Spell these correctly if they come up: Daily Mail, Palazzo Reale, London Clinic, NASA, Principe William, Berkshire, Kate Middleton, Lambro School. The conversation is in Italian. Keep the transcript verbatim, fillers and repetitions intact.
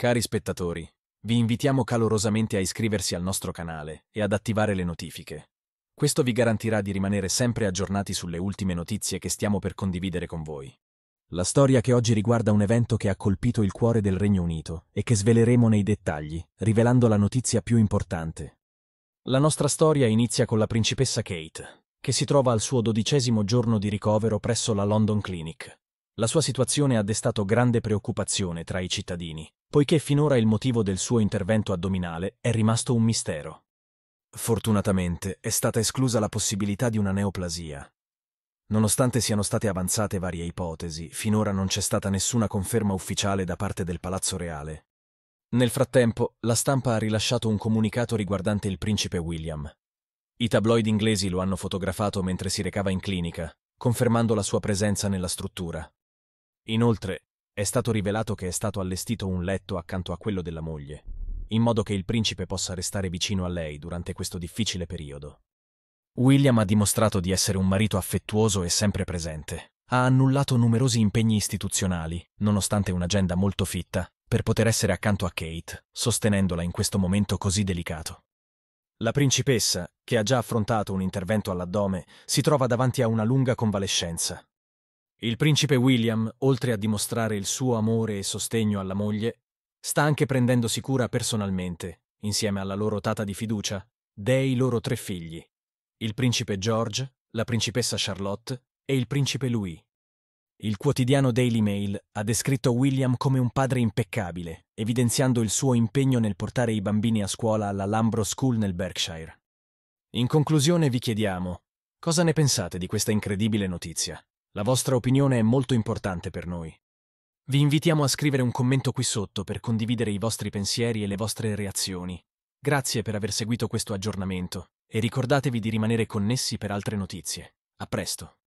Cari spettatori, vi invitiamo calorosamente a iscriversi al nostro canale e ad attivare le notifiche. Questo vi garantirà di rimanere sempre aggiornati sulle ultime notizie che stiamo per condividere con voi. La storia che oggi riguarda un evento che ha colpito il cuore del Regno Unito e che sveleremo nei dettagli, rivelando la notizia più importante. La nostra storia inizia con la principessa Kate, che si trova al suo dodicesimo giorno di ricovero presso la London Clinic. La sua situazione ha destato grande preoccupazione tra i cittadini, poiché finora il motivo del suo intervento addominale è rimasto un mistero. Fortunatamente è stata esclusa la possibilità di una neoplasia. Nonostante siano state avanzate varie ipotesi, finora non c'è stata nessuna conferma ufficiale da parte del Palazzo Reale. Nel frattempo, la stampa ha rilasciato un comunicato riguardante il principe William. I tabloid inglesi lo hanno fotografato mentre si recava in clinica, confermando la sua presenza nella struttura. Inoltre, è stato rivelato che è stato allestito un letto accanto a quello della moglie, in modo che il principe possa restare vicino a lei durante questo difficile periodo. William ha dimostrato di essere un marito affettuoso e sempre presente. Ha annullato numerosi impegni istituzionali, nonostante un'agenda molto fitta, per poter essere accanto a Kate, sostenendola in questo momento così delicato. La principessa, che ha già affrontato un intervento all'addome, si trova davanti a una lunga convalescenza. Il principe William, oltre a dimostrare il suo amore e sostegno alla moglie, sta anche prendendosi cura personalmente, insieme alla loro tata di fiducia, dei loro tre figli: il principe George, la principessa Charlotte e il principe Louis. Il quotidiano Daily Mail ha descritto William come un padre impeccabile, evidenziando il suo impegno nel portare i bambini a scuola alla Lambro School nel Berkshire. In conclusione vi chiediamo, cosa ne pensate di questa incredibile notizia? La vostra opinione è molto importante per noi. Vi invitiamo a scrivere un commento qui sotto per condividere i vostri pensieri e le vostre reazioni. Grazie per aver seguito questo aggiornamento. E ricordatevi di rimanere connessi per altre notizie. A presto!